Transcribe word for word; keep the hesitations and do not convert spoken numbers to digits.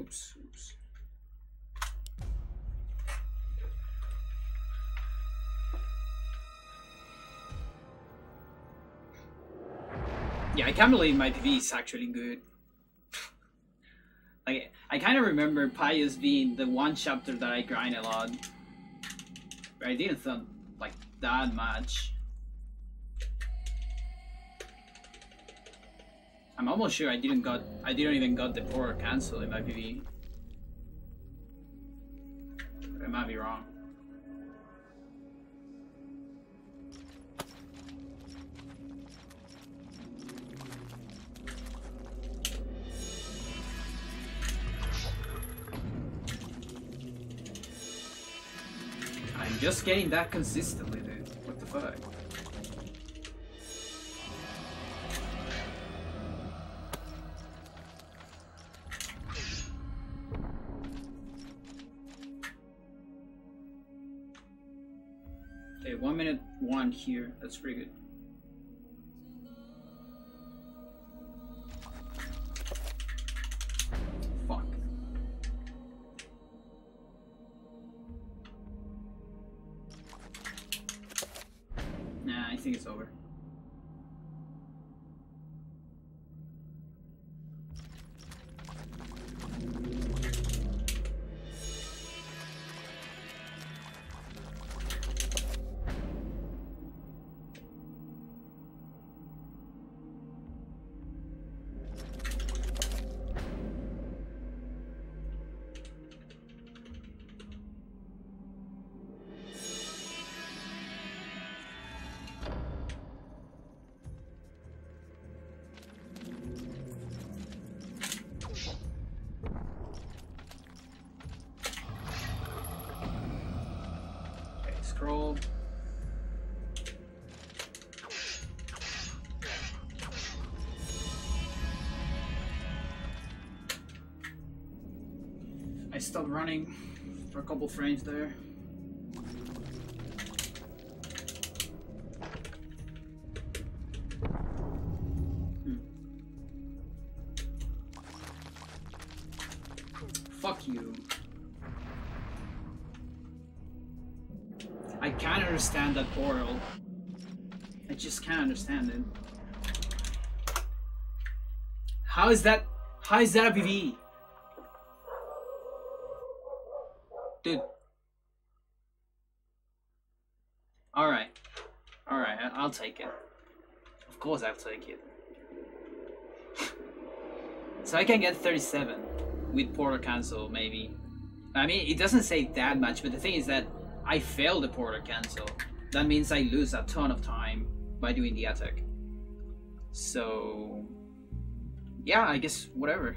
Oops, oops. Yeah, I can't believe my P V is actually good. Like, I kind of remember Pius being the one chapter that I grind a lot. But I didn't sound like that much. I'm almost sure I didn't got I didn't even got the horror cancel in my P V. I might be wrong. I'm just getting that consistently, dude. What the fuck? One here, that's pretty good. Fuck. Nah, I think it's over. I stopped running for a couple frames there. Hmm. Fuck you. I can't understand that portal. I just can't understand it. How is that? How is that a P V? Dude. Alright. Alright, I'll take it. Of course I'll take it. So I can get thirty-seven with Portal Cancel, maybe. I mean, it doesn't say that much, but the thing is that I fail the Portal Cancel. That means I lose a ton of time by doing the attack. So... yeah, I guess whatever.